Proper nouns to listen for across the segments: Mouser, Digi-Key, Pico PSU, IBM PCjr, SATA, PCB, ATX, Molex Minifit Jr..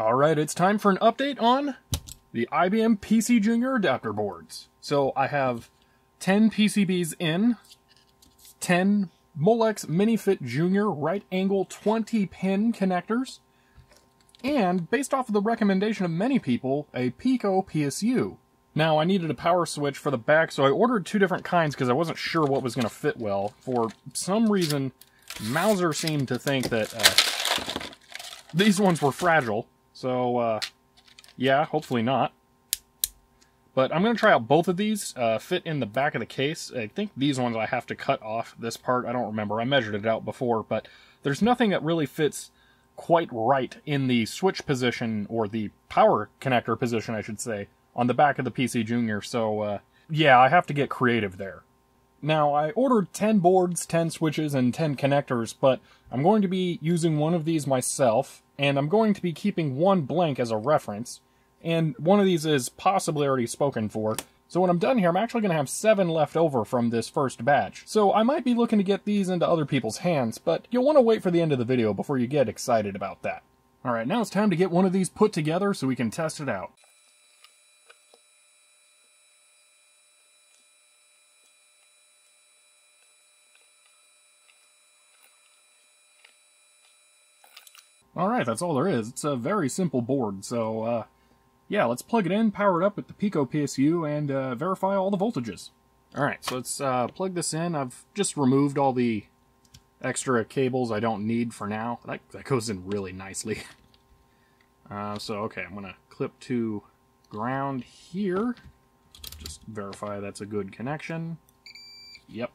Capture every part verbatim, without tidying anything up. All right, it's time for an update on the I B M PCjr adapter boards. So I have ten P C Bs in, ten Molex Minifit Junior right angle twenty pin connectors, and based off of the recommendation of many people, a Pico P S U. Now I needed a power switch for the back, so I ordered two different kinds because I wasn't sure what was going to fit well. For some reason, Mouser seemed to think that uh, these ones were fragile, so uh, yeah, hopefully not. But I'm going to try out both of these, uh, fit in the back of the case. I think these ones I have to cut off this part. I don't remember. I measured it out before, but there's nothing that really fits quite right in the switch position, or the power connector position, I should say, on the back of the PCjr. So, uh, yeah, I have to get creative there. Now, I ordered ten boards, ten switches, and ten connectors, but I'm going to be using one of these myself, and I'm going to be keeping one blank as a reference. And one of these is possibly already spoken for. So when I'm done here, I'm actually going to have seven left over from this first batch. So I might be looking to get these into other people's hands, but you'll want to wait for the end of the video before you get excited about that. All right, now it's time to get one of these put together so we can test it out. All right, that's all there is. It's a very simple board, so uh, yeah, let's plug it in, power it up with the Pico P S U, and uh, verify all the voltages. Alright, so let's uh, plug this in. I've just removed all the extra cables I don't need for now. That, that goes in really nicely. Uh, so, okay, I'm going to clip to ground here. Just verify that's a good connection. Yep.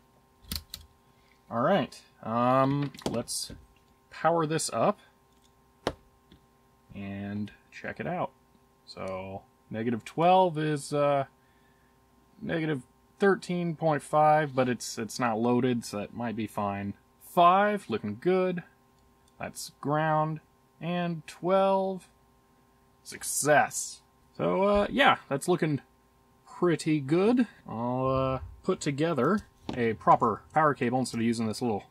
Alright, um, let's power this up and check it out. So, negative twelve is uh, negative thirteen point five, but it's it's not loaded, so that might be fine. five, looking good. That's ground. And twelve, success. So, uh, yeah, that's looking pretty good. I'll uh, put together a proper power cable instead of using this little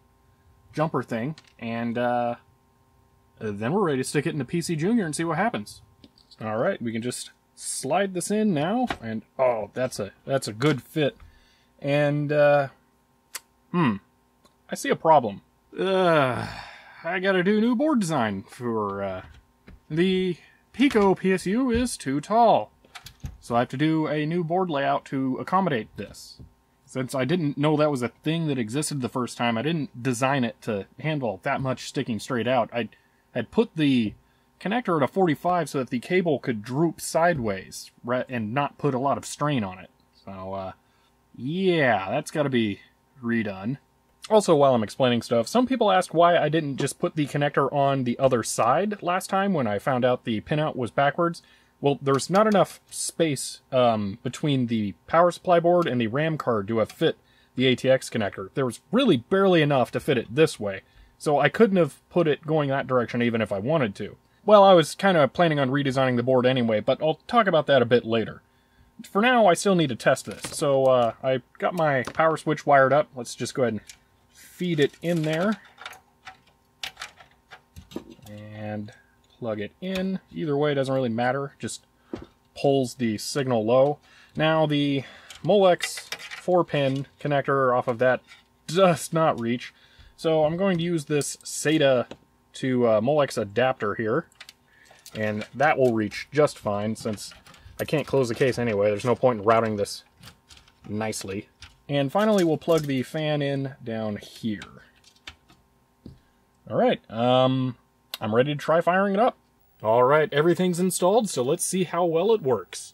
jumper thing, and uh, then we're ready to stick it into PCjr and see what happens. All right, we can just slide this in now, and oh, that's a that's a good fit. And uh, hmm, I see a problem. Uh, I gotta do new board design for uh, the Pico P S U is too tall, so I have to do a new board layout to accommodate this. Since I didn't know that was a thing that existed the first time, I didn't design it to handle that much sticking straight out. I had put the connector at a forty-five so that the cable could droop sideways and not put a lot of strain on it. So, uh, yeah, that's got to be redone. Also, while I'm explaining stuff, some people ask why I didn't just put the connector on the other side last time when I found out the pinout was backwards. Well, there's not enough space um, between the power supply board and the RAM card to have fit the A T X connector. There was really barely enough to fit it this way, so I couldn't have put it going that direction even if I wanted to. Well, I was kind of planning on redesigning the board anyway, but I'll talk about that a bit later. For now, I still need to test this. So uh, I got my power switch wired up. Let's just go ahead and feed it in there. And plug it in. Either way, it doesn't really matter. Just pulls the signal low. Now, the Molex four pin connector off of that does not reach. So I'm going to use this SATA to uh, Molex adapter here, and that will reach just fine since I can't close the case anyway. There's no point in routing this nicely. And finally, we'll plug the fan in down here. All right, um, I'm ready to try firing it up. All right, everything's installed, so let's see how well it works.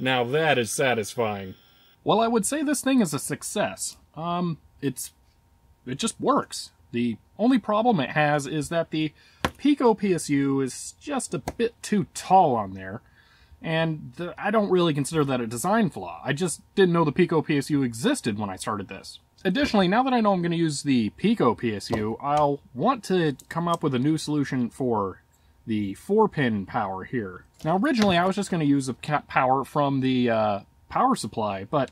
Now that is satisfying. Well, I would say this thing is a success. Um, it's, it just works. The only problem it has is that the Pico P S U is just a bit too tall on there. And the, I don't really consider that a design flaw. I just didn't know the Pico P S U existed when I started this. Additionally, now that I know I'm going to use the Pico P S U, I'll want to come up with a new solution for the four-pin power here. Now, originally, I was just going to use the power from the uh, power supply, but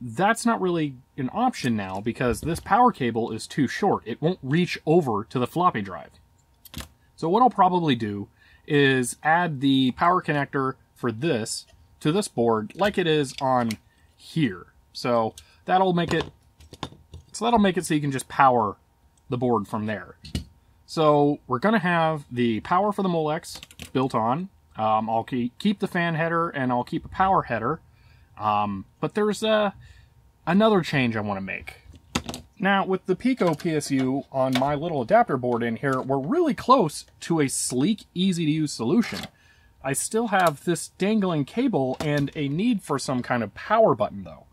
that's not really an option now because this power cable is too short. It won't reach over to the floppy drive. So what I'll probably do is add the power connector for this to this board like it is on here. So that'll make it so that'll make it so you can just power the board from there. So we're going to have the power for the Molex built on. Um, I'll keep the fan header and I'll keep a power header. Um, but there's uh, another change I want to make. Now, with the Pico P S U on my little adapter board in here, we're really close to a sleek, easy-to-use solution. I still have this dangling cable and a need for some kind of power button, though.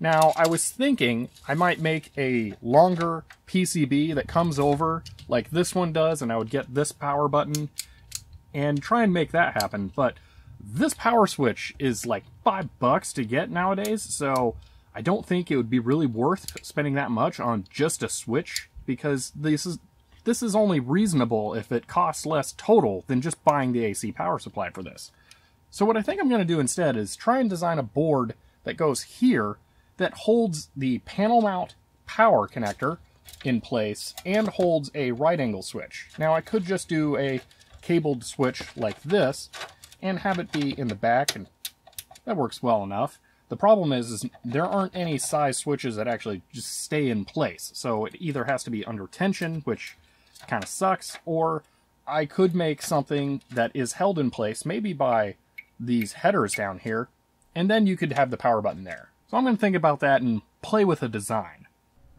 Now, I was thinking I might make a longer P C B that comes over like this one does, and I would get this power button and try and make that happen, but this power switch is like five bucks to get nowadays, so I don't think it would be really worth spending that much on just a switch, because this is this is only reasonable if it costs less total than just buying the A C power supply for this. So what I think I'm going to do instead is try and design a board that goes here that holds the panel mount power connector in place and holds a right angle switch. Now I could just do a cabled switch like this and have it be in the back, and that works well enough. The problem is, is there aren't any size switches that actually just stay in place, so it either has to be under tension, which kind of sucks, or I could make something that is held in place, maybe by these headers down here, and then you could have the power button there. So I'm going to think about that and play with a design.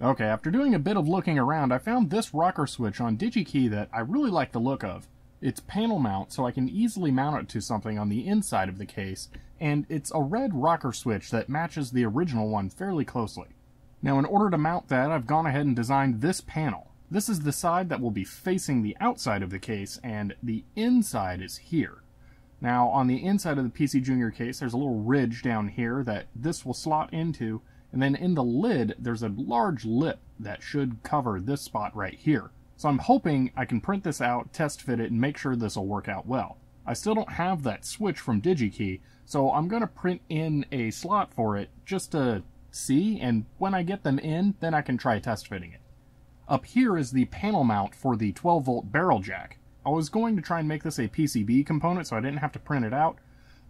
Okay, after doing a bit of looking around, I found this rocker switch on Digi-Key that I really like the look of. It's panel mount, so I can easily mount it to something on the inside of the case, and it's a red rocker switch that matches the original one fairly closely. Now, in order to mount that, I've gone ahead and designed this panel. This is the side that will be facing the outside of the case, and the inside is here. Now, on the inside of the PCjr case, there's a little ridge down here that this will slot into, and then in the lid, there's a large lip that should cover this spot right here. So I'm hoping I can print this out, test fit it, and make sure this will work out well. I still don't have that switch from Digi-Key, so I'm going to print in a slot for it just to see, and when I get them in, then I can try test fitting it. Up here is the panel mount for the twelve volt barrel jack. I was going to try and make this a P C B component so I didn't have to print it out,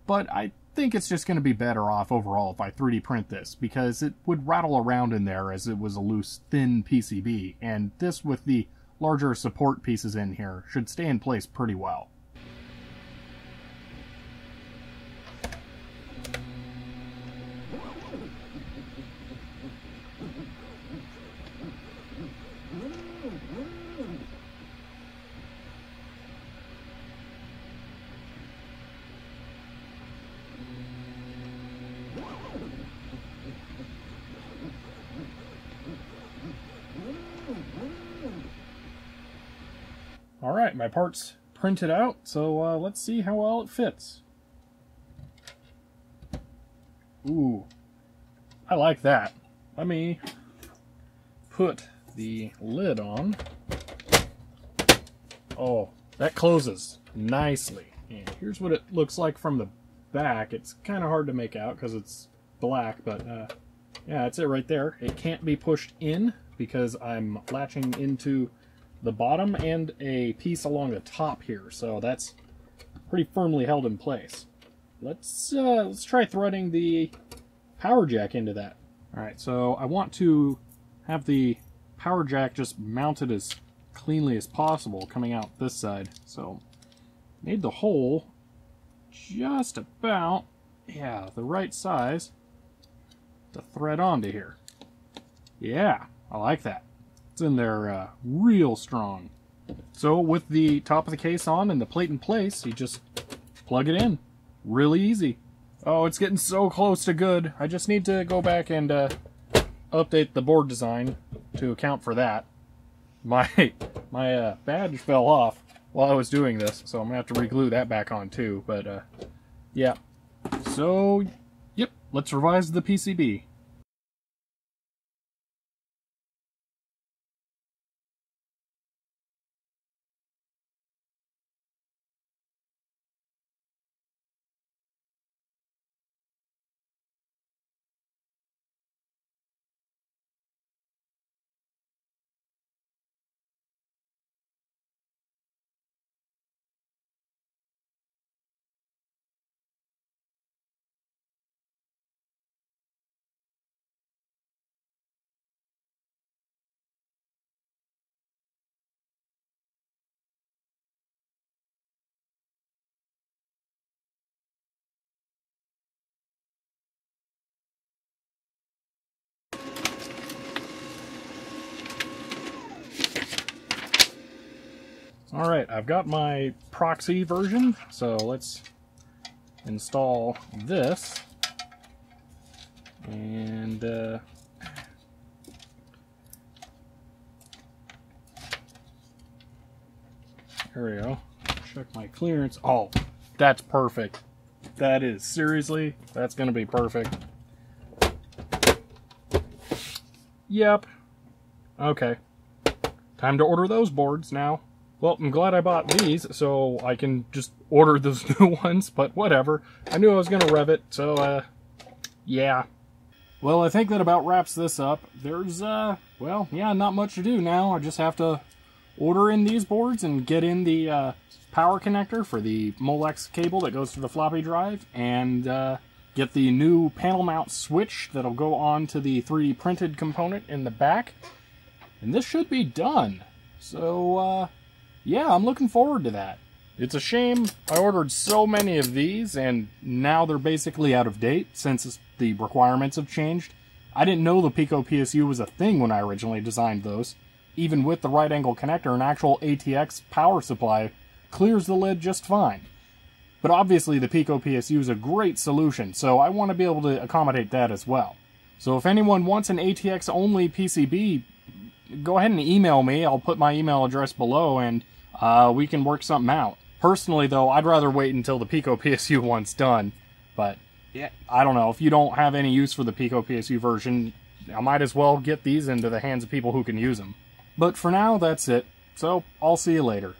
but I think it's just going to be better off overall if I three D print this, because it would rattle around in there as it was a loose, thin P C B, and this with the larger support pieces in here should stay in place pretty well. Alright, my part's printed out, so uh, let's see how well it fits. Ooh, I like that. Let me put the lid on. Oh, that closes nicely. And here's what it looks like from the back. It's kind of hard to make out because it's black, but uh, yeah, that's it right there. It can't be pushed in because I'm latching into the bottom and a piece along the top here, so that's pretty firmly held in place. Let's uh, let's try threading the power jack into that. All right, so I want to have the power jack just mounted as cleanly as possible, coming out this side. So made the hole just about, yeah, the right size to thread onto here. Yeah, I like that. It's in there uh, real strong. So with the top of the case on and the plate in place, you just plug it in. Really easy. Oh, it's getting so close to good. I just need to go back and uh, update the board design to account for that. My my uh, badge fell off while I was doing this, so I'm gonna have to re-glue that back on too. But uh, Yeah. So, yep, let's revise the P C B. All right, I've got my proxy version, so let's install this. And uh, here we go. Check my clearance. Oh, that's perfect. That is, seriously, that's gonna be perfect. Yep. Okay. Time to order those boards now. Well, I'm glad I bought these, so I can just order those new ones, but whatever. I knew I was going to rev it, so, uh, yeah. Well, I think that about wraps this up. There's, uh, well, yeah, not much to do now. I just have to order in these boards and get in the uh, power connector for the Molex cable that goes to the floppy drive, and uh, get the new panel mount switch that'll go on to the three D printed component in the back. And this should be done. So, uh... yeah, I'm looking forward to that. It's a shame I ordered so many of these and now they're basically out of date since the requirements have changed. I didn't know the Pico P S U was a thing when I originally designed those. Even with the right angle connector, an actual A T X power supply clears the lid just fine. But obviously the Pico P S U is a great solution, so I want to be able to accommodate that as well. So if anyone wants an A T X only P C B, go ahead and email me. I'll put my email address below and Uh, we can work something out. Personally, though, I'd rather wait until the Pico P S U one's done. But, yeah, I don't know. If you don't have any use for the Pico P S U version, I might as well get these into the hands of people who can use them. But for now, that's it. So, I'll see you later.